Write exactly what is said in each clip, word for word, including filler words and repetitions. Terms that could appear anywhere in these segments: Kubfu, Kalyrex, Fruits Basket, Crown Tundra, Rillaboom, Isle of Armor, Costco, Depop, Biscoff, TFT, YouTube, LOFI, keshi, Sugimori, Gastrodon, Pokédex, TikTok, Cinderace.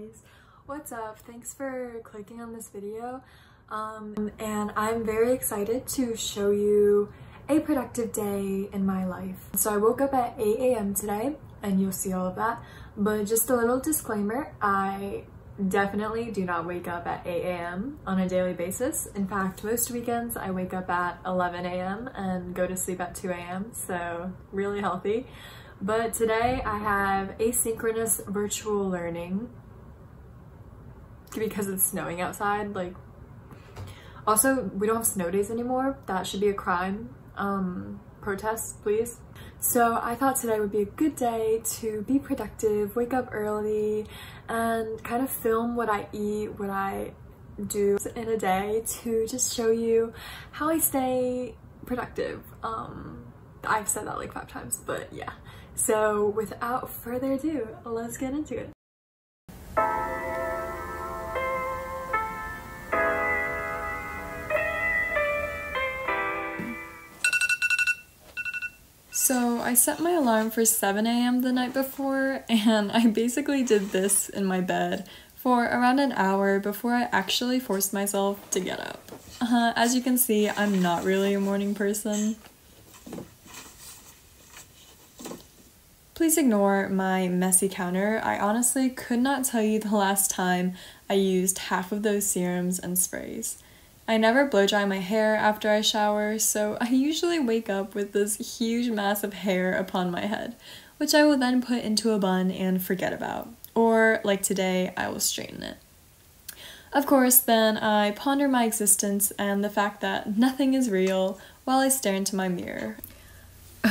guys, what's up? Thanks for clicking on this video, um and I'm very excited to show you a productive day in my life. So I woke up at eight A M today and you'll see all of that, but just a little disclaimer, I definitely do not wake up at eight A M on a daily basis. In fact, most weekends I wake up at eleven A M and go to sleep at two A M so really healthy. But today I have asynchronous virtual learning because it's snowing outside. Like, also, we don't have snow days anymore. That should be a crime. Um, protest, please. So I thought today would be a good day to be productive, wake up early, and kind of film what I eat, what I do in a day to just show you how I stay productive. Um, I've said that like five times, but yeah. So without further ado, let's get into it. So I set my alarm for seven A M the night before, and I basically did this in my bed for around an hour before I actually forced myself to get up. Uh, as you can see, I'm not really a morning person. Please ignore my messy counter. I honestly could not tell you the last time I used half of those serums and sprays. I never blow dry my hair after I shower, so I usually wake up with this huge mass of hair upon my head, which I will then put into a bun and forget about. Or, like today, I will straighten it. Of course, then I ponder my existence and the fact that nothing is real while I stare into my mirror.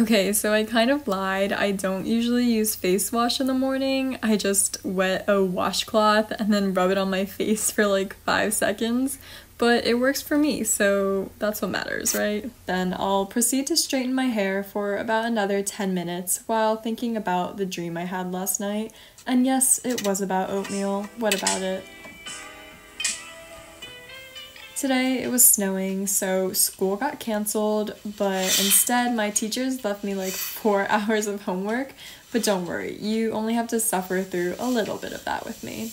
Okay, so I kind of lied. I don't usually use face wash in the morning. I just wet a washcloth and then rub it on my face for like five seconds. But it works for me, so that's what matters, right? Then I'll proceed to straighten my hair for about another ten minutes while thinking about the dream I had last night. And yes, it was about oatmeal. What about it? Today it was snowing, so school got canceled, but instead my teachers left me like four hours of homework. But don't worry, you only have to suffer through a little bit of that with me.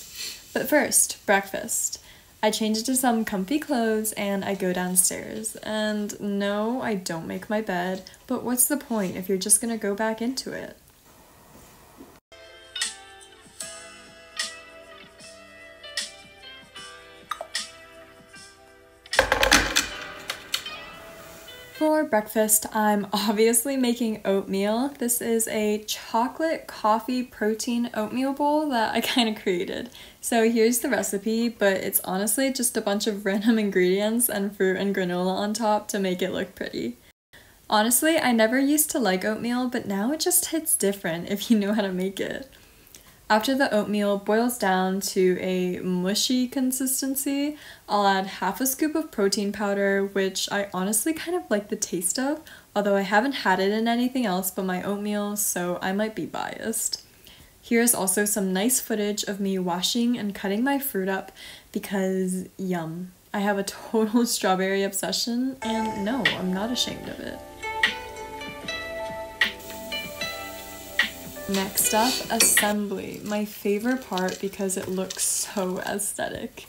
But first, breakfast. I change into some comfy clothes and I go downstairs. And no, I don't make my bed, but what's the point if you're just gonna go back into it? For breakfast, I'm obviously making oatmeal. This is a chocolate coffee protein oatmeal bowl that I kind of created. So here's the recipe, but it's honestly just a bunch of random ingredients and fruit and granola on top to make it look pretty. Honestly, I never used to like oatmeal, but now it just hits different if you know how to make it. After the oatmeal boils down to a mushy consistency, I'll add half a scoop of protein powder, which I honestly kind of like the taste of, although I haven't had it in anything else but my oatmeal, so I might be biased. Here's also some nice footage of me washing and cutting my fruit up because, yum, I have a total strawberry obsession, and no, I'm not ashamed of it. Next up, assembly, my favorite part because it looks so aesthetic.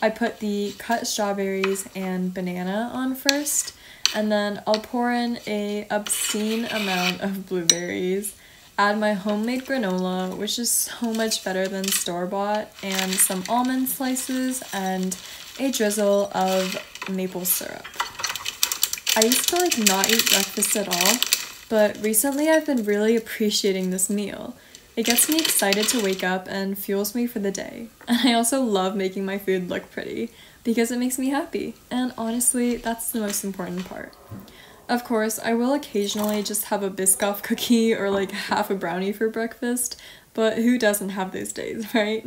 I put the cut strawberries and banana on first, and then I'll pour in an obscene amount of blueberries, add my homemade granola, which is so much better than store-bought, and some almond slices and a drizzle of maple syrup. I used to like not eat breakfast at all, but recently I've been really appreciating this meal. It gets me excited to wake up and fuels me for the day. And I also love making my food look pretty because it makes me happy. And honestly, that's the most important part. Of course, I will occasionally just have a Biscoff cookie or like half a brownie for breakfast, but who doesn't have those days, right?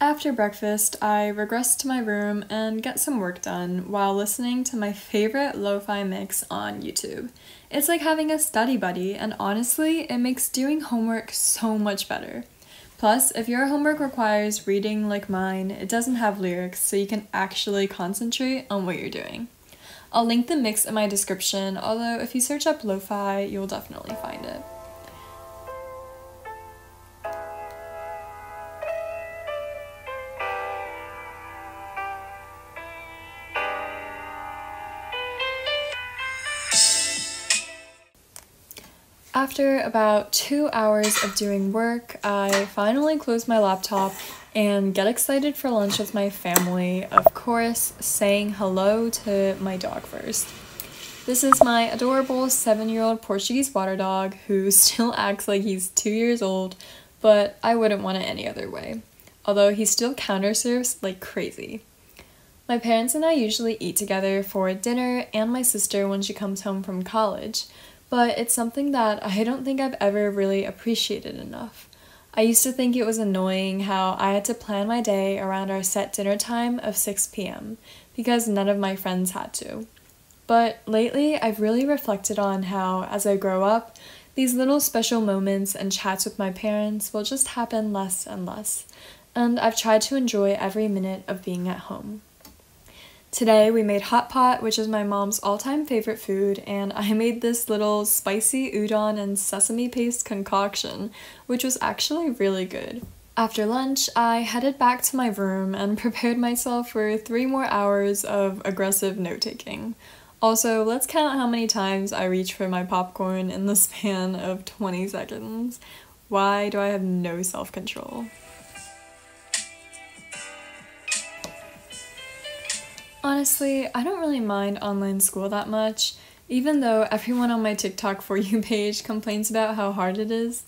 After breakfast, I regress to my room and get some work done while listening to my favorite lo-fi mix on YouTube. It's like having a study buddy, and honestly, it makes doing homework so much better. Plus, if your homework requires reading like mine, it doesn't have lyrics, so you can actually concentrate on what you're doing. I'll link the mix in my description, although if you search up lo-fi, you'll definitely find it. after about two hours of doing work, I finally close my laptop and get excited for lunch with my family, of course, saying hello to my dog first. This is my adorable seven-year-old Portuguese water dog who still acts like he's two years old, but I wouldn't want it any other way, although he still counterserves like crazy. My parents and I usually eat together for dinner and my sister when she comes home from college, but it's something that I don't think I've ever really appreciated enough. I used to think it was annoying how I had to plan my day around our set dinner time of six p m because none of my friends had to. But lately, I've really reflected on how, as I grow up, these little special moments and chats with my parents will just happen less and less, and I've tried to enjoy every minute of being at home. Today we made hot pot, which is my mom's all-time favorite food, and I made this little spicy udon and sesame paste concoction, which was actually really good. After lunch, I headed back to my room and prepared myself for three more hours of aggressive note-taking. Also, let's count how many times I reach for my popcorn in the span of twenty seconds. Why do I have no self-control? Honestly, I don't really mind online school that much, even though everyone on my TikTok For You page complains about how hard it is.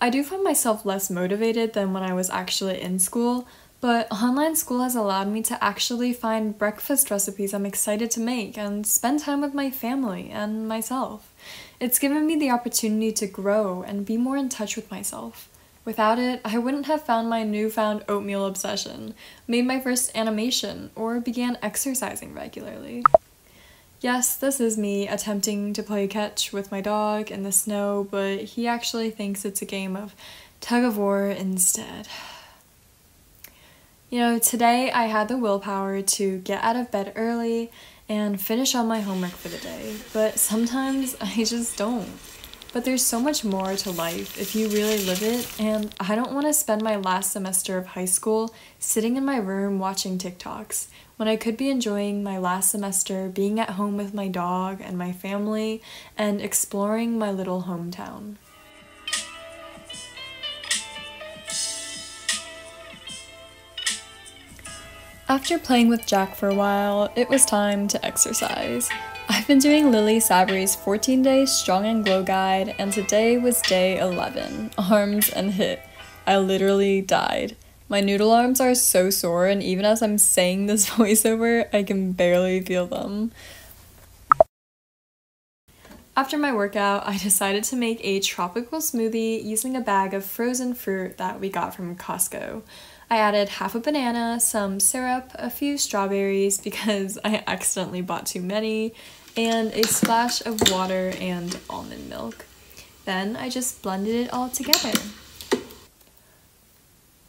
I do find myself less motivated than when I was actually in school, but online school has allowed me to actually find breakfast recipes I'm excited to make and spend time with my family and myself. It's given me the opportunity to grow and be more in touch with myself. Without it, I wouldn't have found my newfound oatmeal obsession, made my first animation, or began exercising regularly. Yes, this is me attempting to play catch with my dog in the snow, but he actually thinks it's a game of tug-of-war instead. You know, today I had the willpower to get out of bed early and finish all my homework for the day, but sometimes I just don't. But there's so much more to life if you really live it, and I don't want to spend my last semester of high school sitting in my room watching TikToks when I could be enjoying my last semester being at home with my dog and my family and exploring my little hometown. After playing with Jack for a while, it was time to exercise. I've been doing Lily Savory's fourteen day Strong and Glow Guide, and today was day eleven, arms and hip. I literally died. My noodle arms are so sore, and even as I'm saying this voiceover, I can barely feel them. After my workout, I decided to make a tropical smoothie using a bag of frozen fruit that we got from Costco. I added half a banana, some syrup, a few strawberries because I accidentally bought too many, and a splash of water and almond milk. Then I just blended it all together.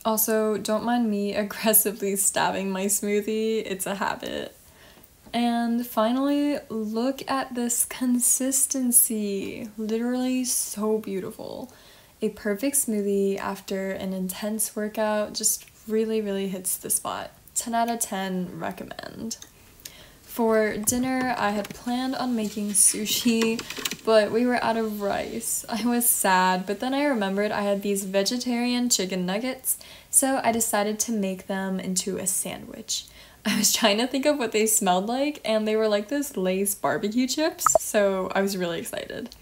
Also, don't mind me aggressively stabbing my smoothie, it's a habit. And finally, look at this consistency, literally so beautiful. A perfect smoothie after an intense workout just really, really hits the spot. ten out of ten, recommend. For dinner, I had planned on making sushi, but we were out of rice. I was sad, but then I remembered I had these vegetarian chicken nuggets, so I decided to make them into a sandwich. I was trying to think of what they smelled like, and they were like this Lay's barbecue chips, so I was really excited.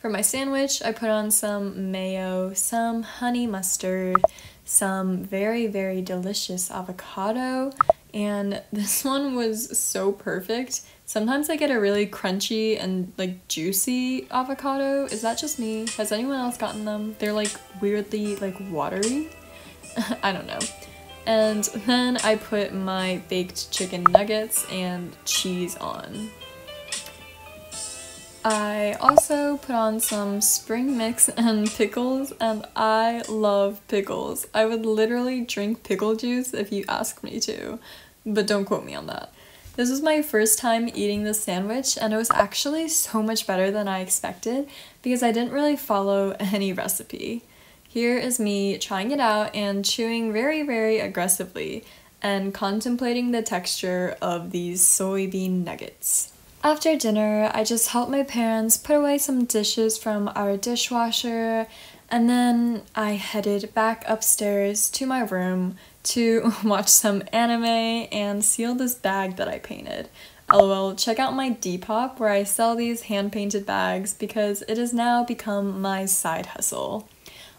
For my sandwich, I put on some mayo, some honey mustard, some very, very delicious avocado, and this one was so perfect. Sometimes I get a really crunchy and like juicy avocado. Is that just me? Has anyone else gotten them? They're like weirdly like watery. I don't know. And then I put my baked chicken nuggets and cheese on. I also put on some spring mix and pickles, and I love pickles. I would literally drink pickle juice if you asked me to, but don't quote me on that. This was my first time eating this sandwich, and it was actually so much better than I expected because I didn't really follow any recipe. Here is me trying it out and chewing very, very aggressively and contemplating the texture of these soybean nuggets. After dinner, I just helped my parents put away some dishes from our dishwasher, and then I headed back upstairs to my room to watch some anime and seal this bag that I painted. LOL, check out my Depop where I sell these hand-painted bags because it has now become my side hustle.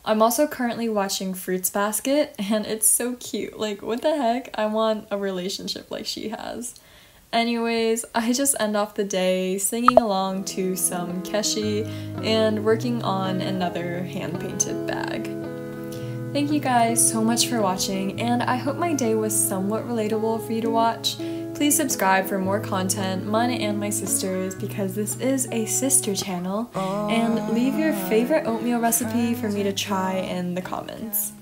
I'm also currently watching Fruits Basket and it's so cute. Like, what the heck? I want a relationship like she has. Anyways, I just end off the day singing along to some Keshi and working on another hand-painted bag. Thank you guys so much for watching, and I hope my day was somewhat relatable for you to watch. Please subscribe for more content, mine and my sister's, because this is a sister channel, and leave your favorite oatmeal recipe for me to try in the comments.